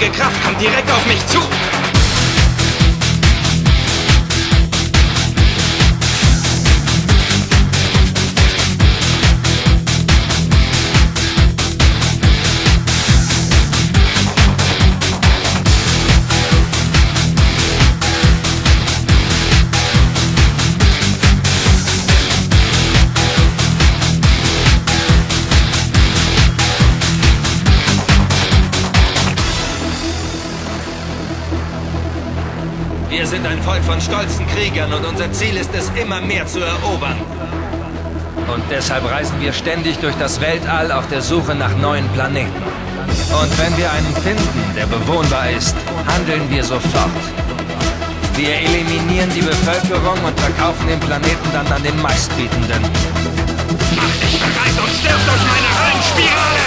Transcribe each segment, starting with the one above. riesige Kraft kommt direkt auf mich zu. Wir sind ein Volk von stolzen Kriegern und unser Ziel ist es, immer mehr zu erobern. Und deshalb reisen wir ständig durch das Weltall auf der Suche nach neuen Planeten. Und wenn wir einen finden, der bewohnbar ist, handeln wir sofort. Wir eliminieren die Bevölkerung und verkaufen den Planeten dann an den Meistbietenden. Mach dich bereit und stirb durch meine Höllenspirale!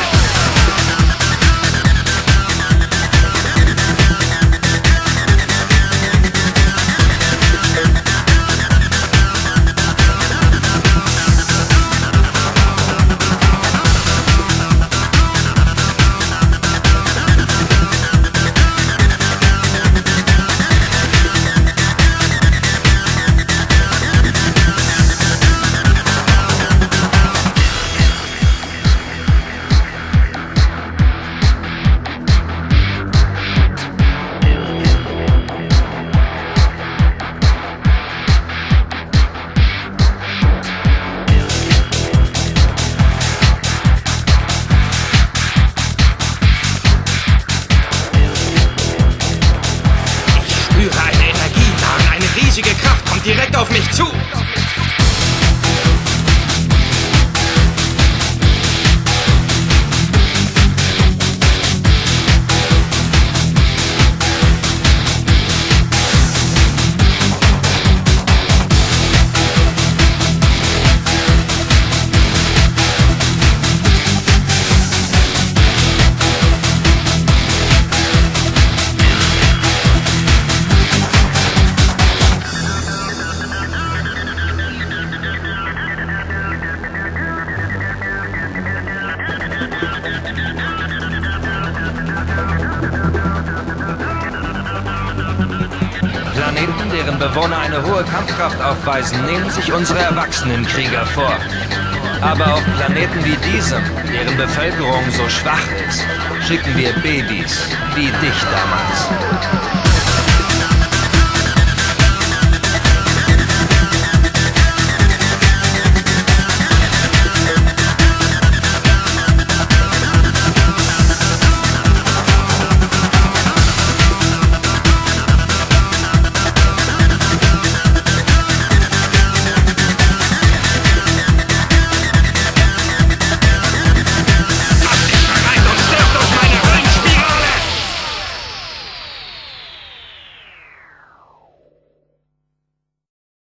Riesige Kraft kommt direkt auf mich zu. Planeten, deren Bewohner eine hohe Kampfkraft aufweisen, nehmen sich unsere erwachsenen Krieger vor. Aber auf Planeten wie diesem, deren Bevölkerung so schwach ist, schicken wir Babys wie dich damals.